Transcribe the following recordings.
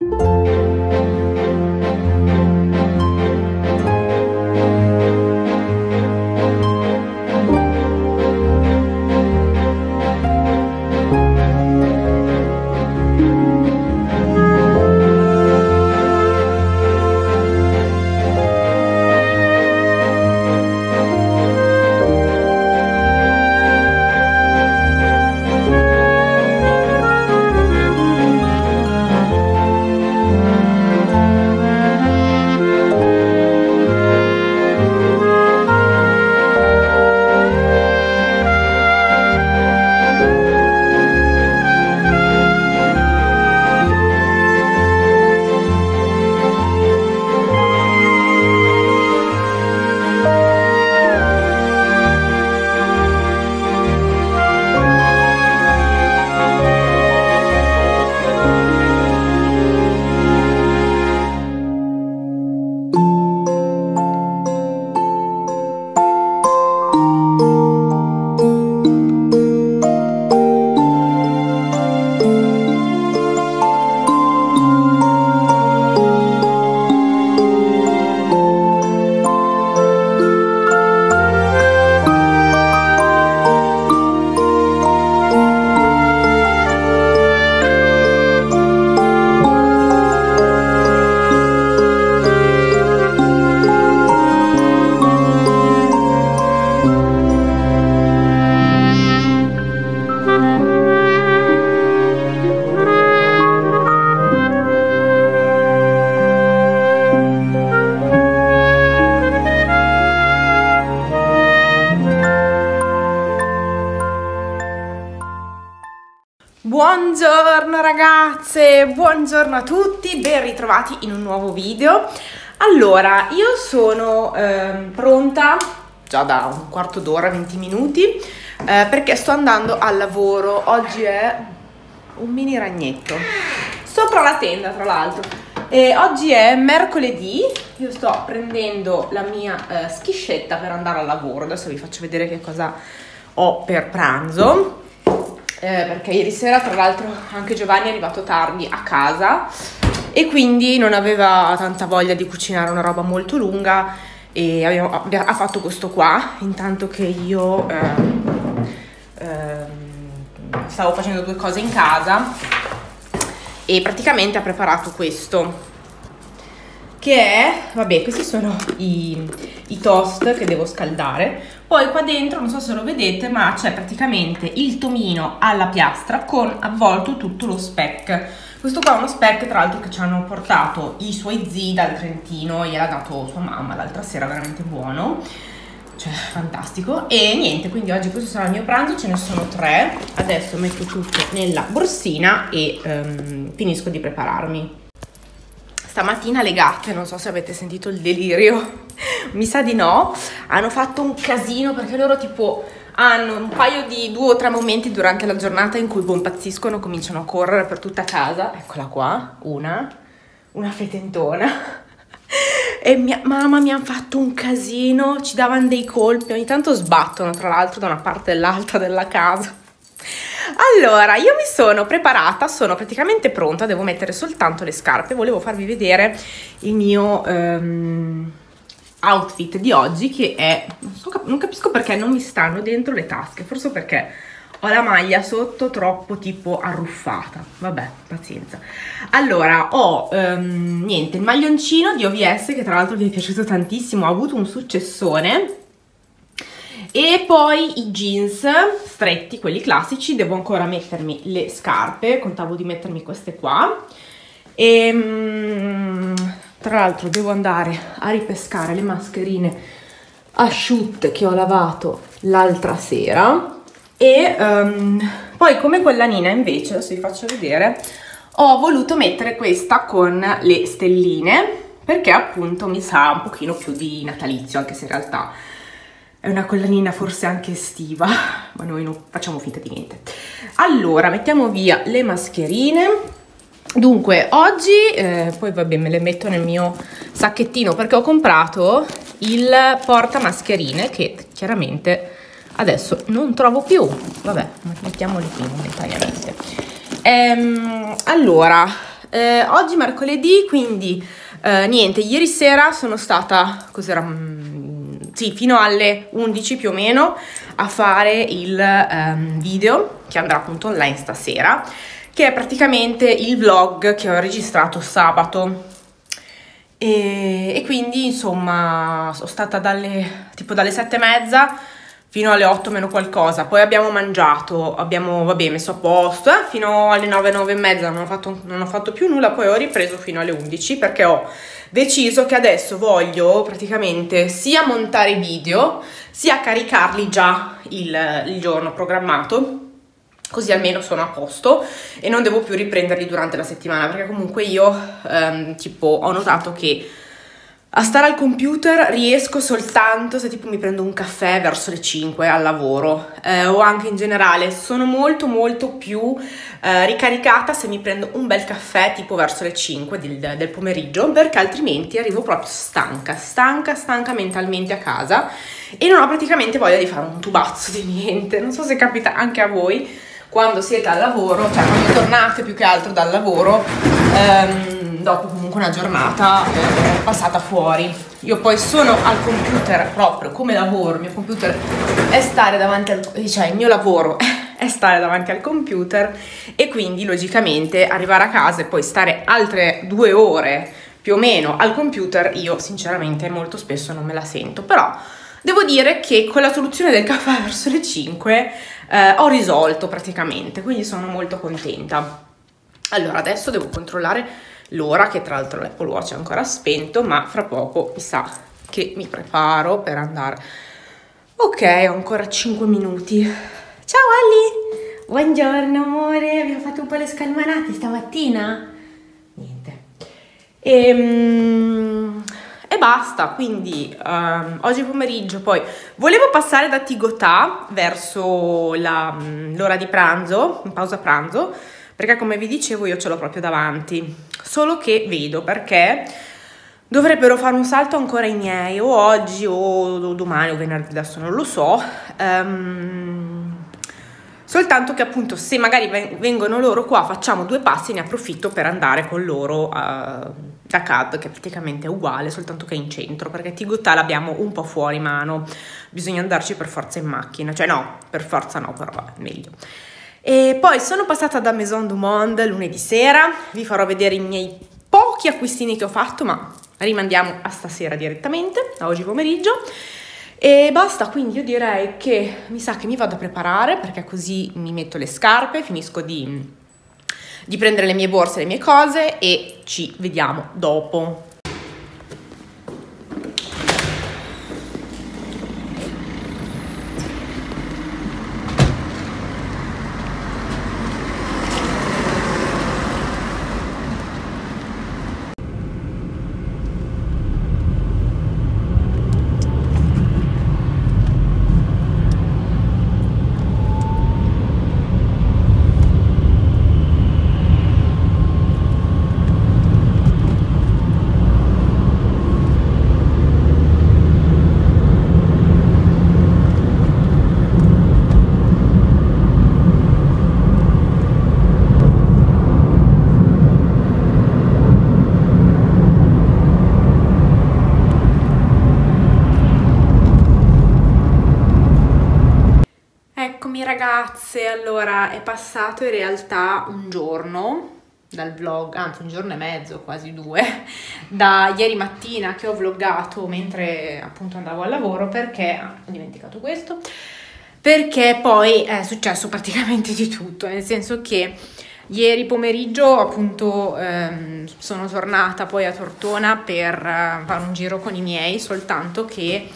Buongiorno ragazze, buongiorno a tutti, ben ritrovati in un nuovo video. Allora, io sono pronta già da un quarto d'ora, 20 minuti, perché sto andando al lavoro. Oggi è un mini ragnetto sopra la tenda, tra l'altro. Oggi è mercoledì, io sto prendendo la mia schiscetta per andare al lavoro. Adesso vi faccio vedere che cosa ho per pranzo. Perché ieri sera tra l'altro anche Giovanni è arrivato tardi a casa e quindi non aveva tanta voglia di cucinare una roba molto lunga e ha fatto questo qua, intanto che io stavo facendo due cose in casa, e praticamente ha preparato questo che è, vabbè, questi sono i toast che devo scaldare. Poi qua dentro, non so se lo vedete, ma c'è praticamente il tomino alla piastra con avvolto tutto lo speck. Questo qua è uno speck, tra l'altro, che ci hanno portato i suoi zii dal Trentino, gliel'ha dato sua mamma l'altra sera, veramente buono, cioè fantastico. E niente, quindi oggi questo sarà il mio pranzo, ce ne sono tre. Adesso metto tutto nella borsina e finisco di prepararmi. Stamattina le gatte, non so se avete sentito il delirio, mi sa di no, hanno fatto un casino perché loro tipo hanno un paio di due o tre momenti durante la giornata in cui impazziscono, cominciano a correre per tutta casa. Eccola qua, una fetentona. E mia mamma, mi hanno fatto un casino, ci davano dei colpi, ogni tanto sbattono tra l'altro da una parte e dall'altra della casa. Allora, io mi sono preparata, sono praticamente pronta, devo mettere soltanto le scarpe. Volevo farvi vedere il mio outfit di oggi, che è, non capisco perché non mi stanno dentro le tasche, forse perché ho la maglia sotto troppo tipo arruffata, vabbè, pazienza. Allora, ho niente, il maglioncino di OVS, che tra l'altro mi è piaciuto tantissimo, ha avuto un successone. E poi i jeans stretti, quelli classici. Devo ancora mettermi le scarpe, contavo di mettermi queste qua. E tra l'altro devo andare a ripescare le mascherine asciutte che ho lavato l'altra sera. E poi come collanina invece, adesso vi faccio vedere, ho voluto mettere questa con le stelline, perché appunto mi sa un pochino più di natalizio, anche se in realtà è una collanina forse anche estiva, ma noi non facciamo finta di niente. Allora, mettiamo via le mascherine. Dunque, oggi, poi vabbè, me le metto nel mio sacchettino perché ho comprato il portamascherine che chiaramente adesso non trovo più. Vabbè, mettiamoli qui momentaneamente. Allora, Oggi mercoledì, quindi niente, ieri sera sono stata, sì, fino alle 11 più o meno a fare il video che andrà appunto online stasera, che è praticamente il vlog che ho registrato sabato. E quindi insomma sono stata tipo dalle 7:30 fino alle 8 meno qualcosa, poi abbiamo mangiato, abbiamo vabbè messo a posto, fino alle 9, 9:30 non ho fatto più nulla, poi ho ripreso fino alle 11 perché ho deciso che adesso voglio praticamente sia montare video sia caricarli già il giorno programmato, così almeno sono a posto e non devo più riprenderli durante la settimana, perché comunque io tipo ho notato che a stare al computer riesco soltanto se tipo mi prendo un caffè verso le 5 al lavoro, o anche in generale sono molto più ricaricata se mi prendo un bel caffè tipo verso le 5 del pomeriggio, perché altrimenti arrivo proprio stanca mentalmente a casa e non ho praticamente voglia di fare un tubazzo di niente. Non so se capita anche a voi quando siete al lavoro, cioè quando tornate più che altro dal lavoro, dopo comunque una giornata passata fuori. Io poi sono al computer proprio come lavoro, il mio computer è stare davanti al, cioè il mio lavoro è stare davanti al computer, e quindi logicamente arrivare a casa e poi stare altre 2 ore più o meno al computer io sinceramente molto spesso non me la sento, però devo dire che con la soluzione del caffè verso le 5 ho risolto praticamente, quindi sono molto contenta. Allora adesso devo controllare l'ora, che tra l'altro l'Apple Watch è ancora spento, ma fra poco mi sa che mi preparo per andare. Ok, ho ancora 5 minuti. Ciao Ali! Buongiorno amore, abbiamo fatto un po' le scalmanate stamattina? Niente. E basta, quindi oggi pomeriggio poi volevo passare da Tigotà verso l'ora di pranzo, in pausa pranzo, perché come vi dicevo io ce l'ho proprio davanti, solo che vedo perché dovrebbero fare un salto ancora i miei, o oggi o domani o venerdì, adesso non lo so, soltanto che appunto se magari vengono loro qua facciamo 2 passi e ne approfitto per andare con loro da CAD, che è praticamente uguale, soltanto che è in centro, perché Tigotà l'abbiamo un po' fuori mano, bisogna andarci per forza in macchina, cioè no, per forza no, però vabbè, meglio. E poi sono passata da Maison du Monde lunedì sera, vi farò vedere i miei pochi acquistini che ho fatto, ma rimandiamo a stasera direttamente, a oggi pomeriggio. E basta, quindi io direi che mi sa che mi vado a preparare, perché così mi metto le scarpe, finisco di prendere le mie borse, le mie cose, e ci vediamo dopo. Ragazze, allora è passato in realtà un giorno dal vlog, anzi un giorno e mezzo, quasi 2, da ieri mattina che ho vloggato mentre appunto andavo al lavoro, perché ho dimenticato questo, perché poi è successo praticamente di tutto, nel senso che ieri pomeriggio appunto sono tornata poi a Tortona per fare un giro con i miei, soltanto che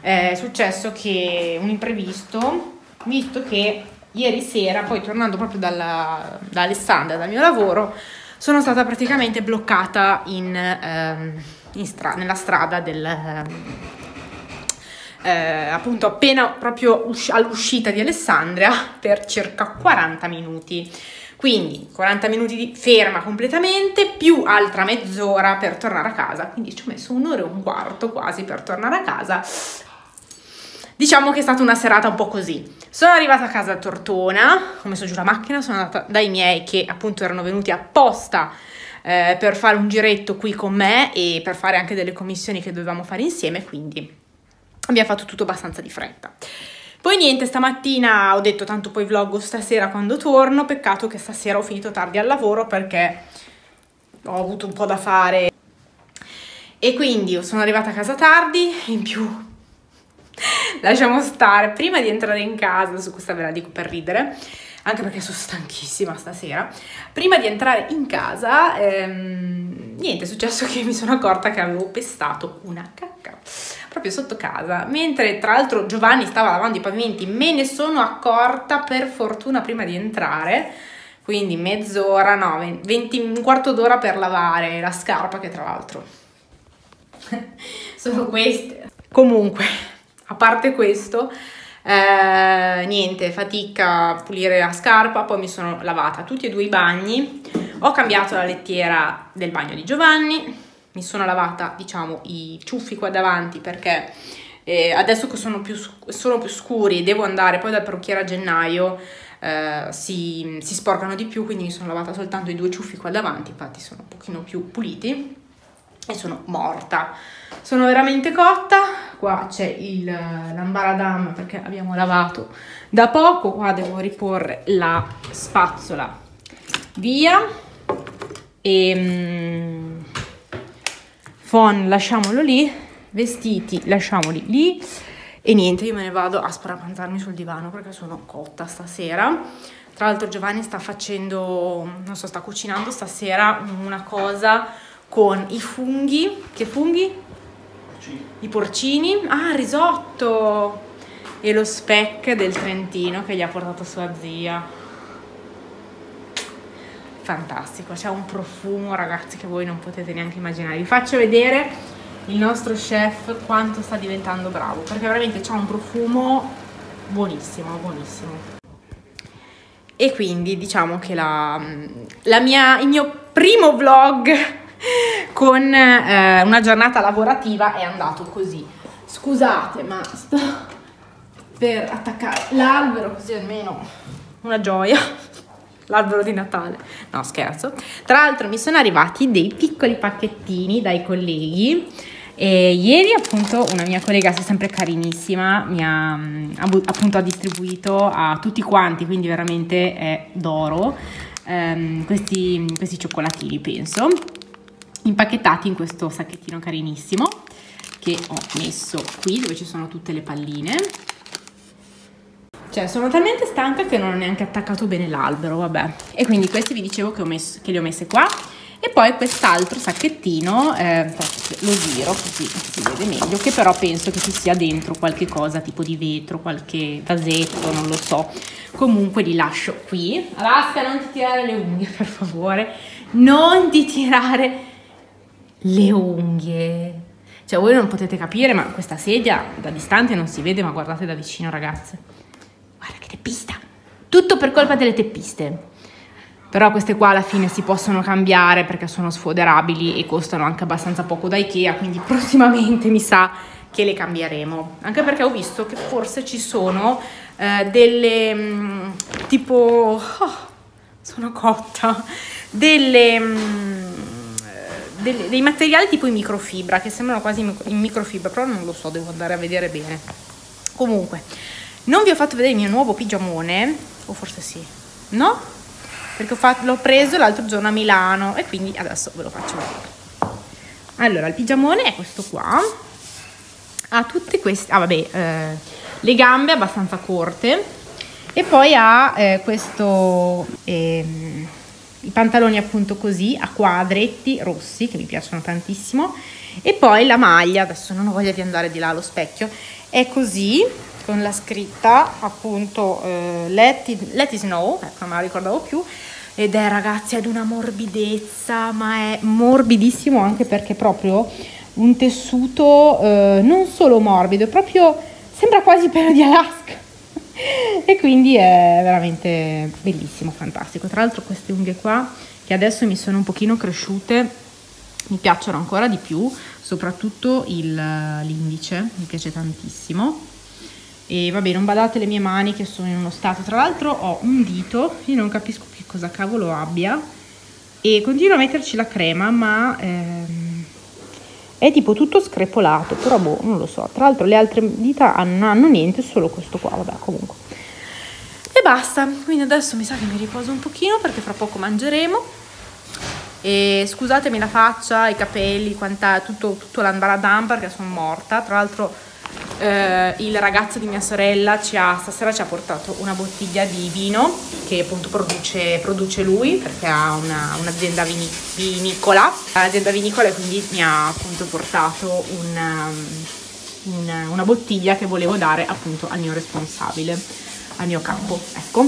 è successo che un imprevisto, visto che ieri sera, poi tornando proprio da Alessandria, dal mio lavoro, sono stata praticamente bloccata nella strada appunto appena proprio all'uscita di Alessandria per circa 40 minuti. Quindi 40 minuti di ferma completamente, più altra mezz'ora per tornare a casa, quindi ci ho messo 1 ora e un quarto quasi per tornare a casa. Diciamo che è stata una serata un po' così. Sono arrivata a casa a Tortona, ho messo giù la macchina, sono andata dai miei che appunto erano venuti apposta per fare un giretto qui con me e per fare anche delle commissioni che dovevamo fare insieme, quindi abbiamo fatto tutto abbastanza di fretta. Poi niente, stamattina ho detto tanto poi vloggo stasera quando torno, peccato che stasera ho finito tardi al lavoro perché ho avuto un po' da fare e quindi sono arrivata a casa tardi, in più lasciamo stare, prima di entrare in casa, su questa ve la dico per ridere, anche perché sono stanchissima stasera, prima di entrare in casa, niente, è successo che mi sono accorta che avevo pestato una cacca, proprio sotto casa, mentre tra l'altro Giovanni stava lavando i pavimenti, me ne sono accorta per fortuna prima di entrare, quindi mezz'ora, no, un quarto d'ora per lavare la scarpa, che tra l'altro sono queste. Comunque, a parte questo, niente, fatica a pulire la scarpa, poi mi sono lavata tutti e due i bagni, ho cambiato la lettiera del bagno di Giovanni, mi sono lavata, diciamo, i ciuffi qua davanti perché adesso che sono più scuri e devo andare poi dal parrucchiere a gennaio, si sporcano di più, quindi mi sono lavata soltanto i due ciuffi qua davanti, infatti sono un pochino più puliti e sono morta, sono veramente cotta. Qua c'è l'ambaradam perché abbiamo lavato da poco, qua devo riporre la spazzola via e phon lasciamolo lì, vestiti lasciamoli lì e niente, io me ne vado a sparapanzarmi sul divano perché sono cotta stasera. Tra l'altro Giovanni sta facendo, non so, sta cucinando stasera una cosa con i funghi, che funghi? I porcini, ah, risotto e lo speck del Trentino che gli ha portato sua zia, fantastico, c'è un profumo, ragazzi, che voi non potete neanche immaginare. Vi faccio vedere il nostro chef quanto sta diventando bravo, perché veramente c'ha un profumo buonissimo, buonissimo. E quindi diciamo che il mio primo vlog con una giornata lavorativa è andato così. Scusate, ma sto per attaccare l'albero, così almeno una gioia, l'albero di Natale, no, scherzo. Tra l'altro mi sono arrivati dei piccoli pacchettini dai colleghi e ieri appunto una mia collega, che è sempre carinissima, mi ha appunto distribuito a tutti quanti, quindi veramente è d'oro, questi cioccolatini, penso impacchettati in questo sacchettino carinissimo che ho messo qui dove ci sono tutte le palline. Cioè sono talmente stanca che non ho neanche attaccato bene l'albero, vabbè. E quindi questi vi dicevo che li ho messe qua e poi quest'altro sacchettino, lo giro così si vede meglio, che però penso che ci sia dentro qualche cosa tipo di vetro, qualche vasetto, non lo so. Comunque li lascio qui. Alaska, non ti tirare le unghie, per favore, non ti tirare le unghie, cioè voi non potete capire, ma questa sedia da distante non si vede, ma guardate da vicino, ragazze, guarda che teppista, tutto per colpa delle teppiste. Però queste qua alla fine si possono cambiare perché sono sfoderabili e costano anche abbastanza poco da Ikea, quindi prossimamente mi sa che le cambieremo, anche perché ho visto che forse ci sono delle tipo, sono cotta, dei materiali tipo in microfibra che sembrano quasi in microfibra, però non lo so, devo andare a vedere bene. Comunque non vi ho fatto vedere il mio nuovo pigiamone, o forse sì, no? Perché l'ho preso l'altro giorno a Milano e quindi adesso ve lo faccio vedere. Allora il pigiamone è questo qua, ha tutte queste, le gambe abbastanza corte e poi ha questo i pantaloni appunto così a quadretti rossi che mi piacciono tantissimo e poi la maglia, adesso non ho voglia di andare di là allo specchio, è così con la scritta appunto let it snow, ecco, non me la ricordavo più, ed è, ragazzi, ad una morbidezza, ma è morbidissimo anche perché è proprio un tessuto non solo morbido, è proprio, sembra quasi pelo di Alaska e quindi è veramente bellissimo, fantastico. Tra l'altro queste unghie qua che adesso mi sono un pochino cresciute mi piacciono ancora di più, soprattutto l'indice mi piace tantissimo. E vabbè, non badate le mie mani che sono in uno stato, tra l'altro ho un dito, io non capisco che cosa cavolo abbia e continuo a metterci la crema, ma è tipo tutto screpolato, però boh, non lo so. Tra l'altro le altre dita non hanno niente, solo questo qua, vabbè, comunque. E basta, quindi adesso mi sa che mi riposo un pochino perché fra poco mangeremo. E scusatemi la faccia, i capelli, tutto l'ambaradam perché sono morta. Tra l'altro il ragazzo di mia sorella stasera ci ha portato una bottiglia di vino che appunto produce lui, perché ha un'azienda vinicola. L'azienda vinicola, quindi mi ha appunto portato una bottiglia che volevo dare appunto al mio responsabile, al mio capo, ecco.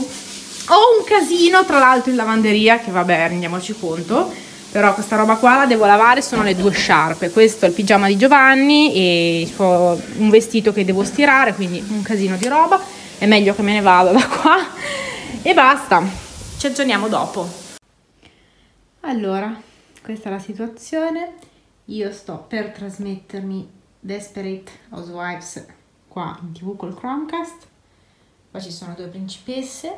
Ho un casino tra l'altro in lavanderia, che vabbè, rendiamoci conto, però questa roba qua la devo lavare, sono le due sciarpe, questo è il pigiama di Giovanni e un vestito che devo stirare, quindi un casino di roba, è meglio che me ne vada da qua e basta, ci aggiorniamo dopo. Allora, questa è la situazione, io sto per trasmettermi Desperate Housewives qua in TV col Chromecast, qua ci sono due principesse.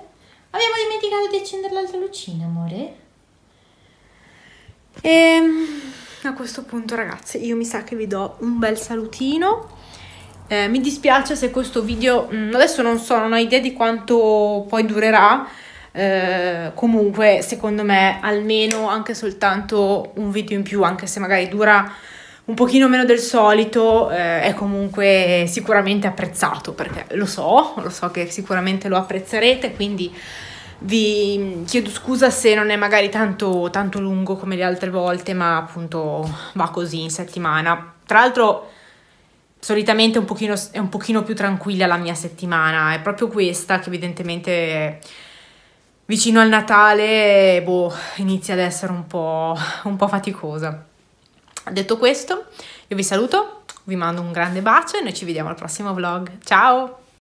Abbiamo dimenticato di accendere l'altra lucina, amore. E a questo punto, ragazze, io mi sa che vi do un bel salutino. Mi dispiace se questo video... adesso non so, non ho idea di quanto poi durerà. Comunque, secondo me, almeno anche soltanto un video in più, anche se magari dura un pochino meno del solito, è comunque sicuramente apprezzato, perché lo so che sicuramente lo apprezzerete, quindi vi chiedo scusa se non è magari tanto lungo come le altre volte, ma appunto va così in settimana. Tra l'altro solitamente è un pochino più tranquilla la mia settimana, è proprio questa che evidentemente vicino al Natale boh, inizia ad essere un po' faticosa. Detto questo, io vi saluto, vi mando un grande bacio e noi ci vediamo al prossimo vlog. Ciao!